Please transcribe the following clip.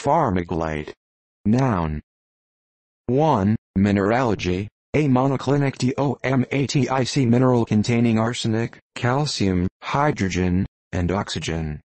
Pharmacolite. Noun. 1. Mineralogy. A monoclinic DOMATIC mineral containing arsenic, calcium, hydrogen, and oxygen.